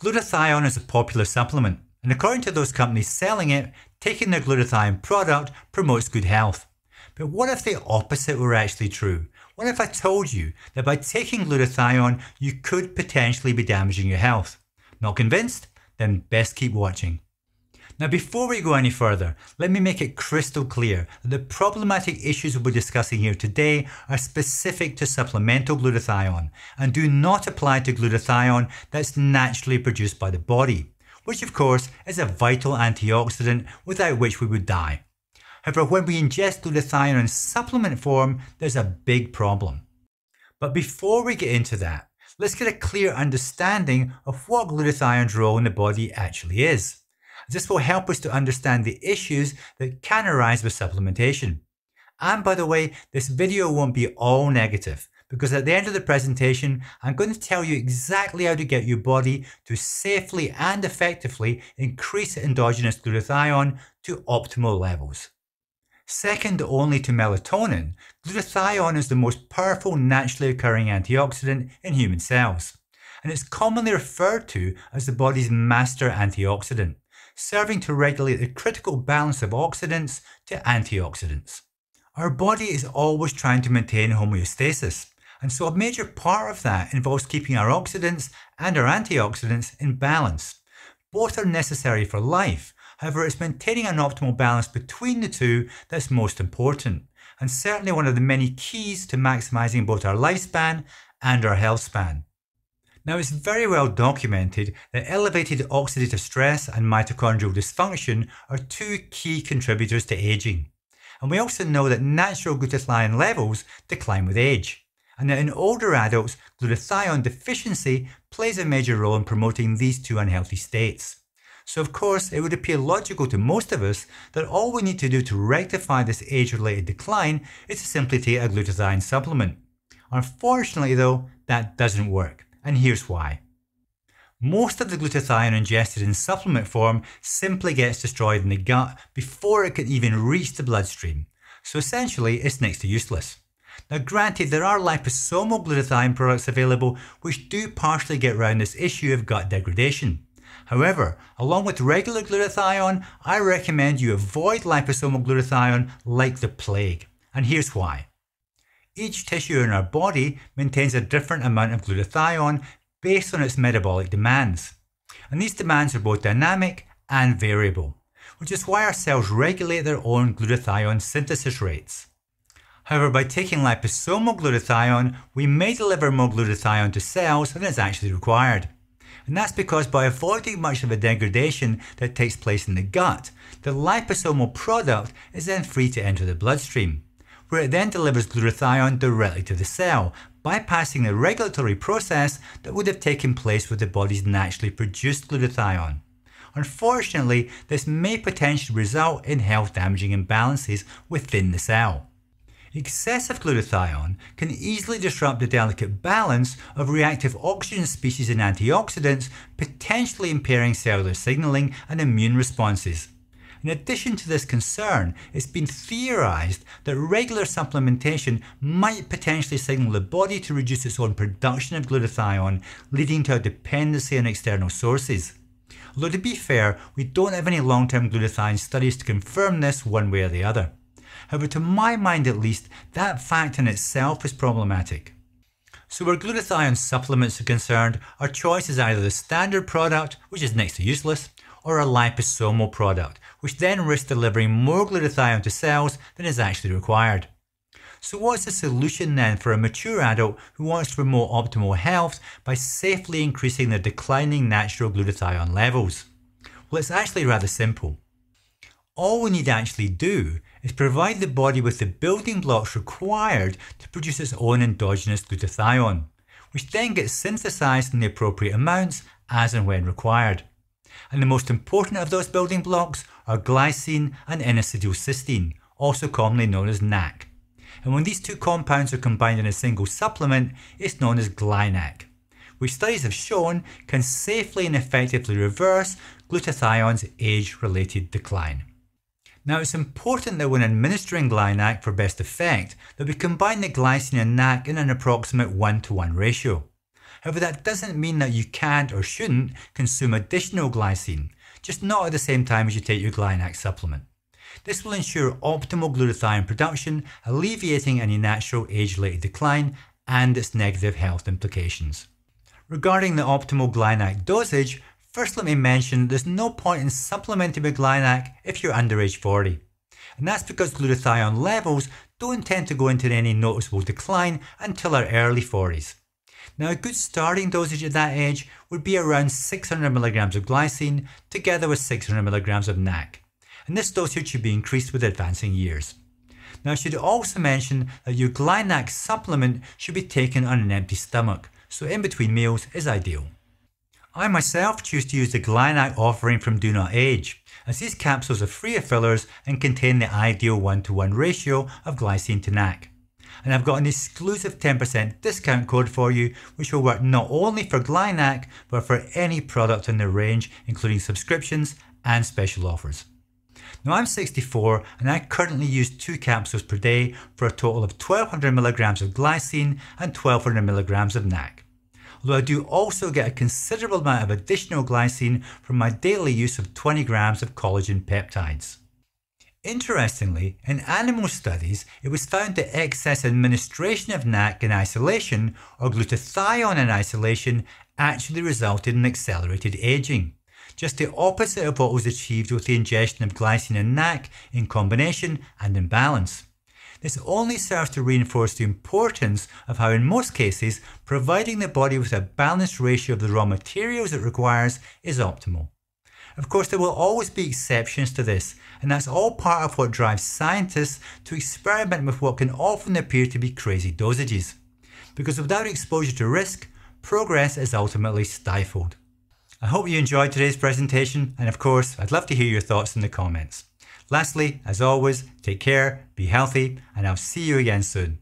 Glutathione is a popular supplement, and according to those companies selling it, taking their glutathione product promotes good health. But what if the opposite were actually true? What if I told you that by taking glutathione, you could potentially be damaging your health? Not convinced? Then best keep watching. Now, before we go any further, let me make it crystal clear that the problematic issues we'll be discussing here today are specific to supplemental glutathione and do not apply to glutathione that's naturally produced by the body, which of course is a vital antioxidant without which we would die. However, when we ingest glutathione in supplement form, there's a big problem. But before we get into that, let's get a clear understanding of what glutathione's role in the body actually is. This will help us to understand the issues that can arise with supplementation. And by the way, this video won't be all negative, because at the end of the presentation, I'm going to tell you exactly how to get your body to safely and effectively increase endogenous glutathione to optimal levels. Second only to melatonin, glutathione is the most powerful naturally occurring antioxidant in human cells, and it's commonly referred to as the body's master antioxidant, serving to regulate the critical balance of oxidants to antioxidants. Our body is always trying to maintain homeostasis, and so a major part of that involves keeping our oxidants and our antioxidants in balance. Both are necessary for life. However, it's maintaining an optimal balance between the two that's most important, and certainly one of the many keys to maximizing both our lifespan and our health span. Now, it's very well documented that elevated oxidative stress and mitochondrial dysfunction are two key contributors to aging. And we also know that natural glutathione levels decline with age, and that in older adults, glutathione deficiency plays a major role in promoting these two unhealthy states. So of course, it would appear logical to most of us that all we need to do to rectify this age-related decline is to simply take a glutathione supplement. Unfortunately though, that doesn't work, and here's why. Most of the glutathione ingested in supplement form simply gets destroyed in the gut before it can even reach the bloodstream, so essentially it's next to useless. Now granted, there are liposomal glutathione products available which do partially get around this issue of gut degradation. However, along with regular glutathione, I recommend you avoid liposomal glutathione like the plague, and here's why. Each tissue in our body maintains a different amount of glutathione based on its metabolic demands, and these demands are both dynamic and variable, which is why our cells regulate their own glutathione synthesis rates. However, by taking liposomal glutathione, we may deliver more glutathione to cells than is actually required. And that's because by avoiding much of the degradation that takes place in the gut, the liposomal product is then free to enter the bloodstream, where it then delivers glutathione directly to the cell, bypassing the regulatory process that would have taken place with the body's naturally produced glutathione. Unfortunately, this may potentially result in health-damaging imbalances within the cell. Excessive glutathione can easily disrupt the delicate balance of reactive oxygen species and antioxidants, potentially impairing cellular signaling and immune responses. In addition to this concern, it's been theorized that regular supplementation might potentially signal the body to reduce its own production of glutathione, leading to a dependency on external sources. Although to be fair, we don't have any long-term glutathione studies to confirm this one way or the other. However, to my mind at least, that fact in itself is problematic. So where glutathione supplements are concerned, our choice is either the standard product, which is next to useless, or a liposomal product, which then risks delivering more glutathione to cells than is actually required. So what's the solution then for a mature adult who wants to promote optimal health by safely increasing their declining natural glutathione levels? Well, it's actually rather simple. All we need to actually do is provide the body with the building blocks required to produce its own endogenous glutathione, which then gets synthesized in the appropriate amounts as and when required. And the most important of those building blocks are glycine and N-acetylcysteine, also commonly known as NAC. And when these two compounds are combined in a single supplement, it's known as GlyNAC, which studies have shown can safely and effectively reverse glutathione's age-related decline. Now, it's important that when administering GlyNAC for best effect, that we combine the glycine and NAC in an approximate 1:1 ratio. However, that doesn't mean that you can't or shouldn't consume additional glycine, just not at the same time as you take your GlyNAC supplement. This will ensure optimal glutathione production, alleviating any natural age-related decline and its negative health implications. Regarding the optimal GlyNAC dosage, first let me mention there's no point in supplementing with GlyNAC if you're under age 40. And that's because glutathione levels don't tend to go into any noticeable decline until our early 40s. Now, a good starting dosage at that age would be around 600 mg of glycine together with 600 mg of NAC. And this dosage should be increased with advancing years. Now, I should also mention that your GlyNAC supplement should be taken on an empty stomach, so in between meals is ideal. I myself choose to use the GlyNAC offering from Do Not Age, as these capsules are free of fillers and contain the ideal 1:1 ratio of glycine to NAC. And I've got an exclusive 10% discount code for you, which will work not only for GlyNAC but for any product in the range, including subscriptions and special offers. Now, I'm 64 and I currently use 2 capsules per day for a total of 1200 mg of glycine and 1200 mg of NAC. Although I do also get a considerable amount of additional glycine from my daily use of 20 grams of collagen peptides. Interestingly, in animal studies, it was found that excess administration of NAC in isolation or glutathione in isolation actually resulted in accelerated aging. Just the opposite of what was achieved with the ingestion of glycine and NAC in combination and in balance. This only serves to reinforce the importance of how, in most cases, providing the body with a balanced ratio of the raw materials it requires is optimal. Of course, there will always be exceptions to this, and that's all part of what drives scientists to experiment with what can often appear to be crazy dosages. Because without exposure to risk, progress is ultimately stifled. I hope you enjoyed today's presentation, and of course, I'd love to hear your thoughts in the comments. Lastly, as always, take care, be healthy, and I'll see you again soon.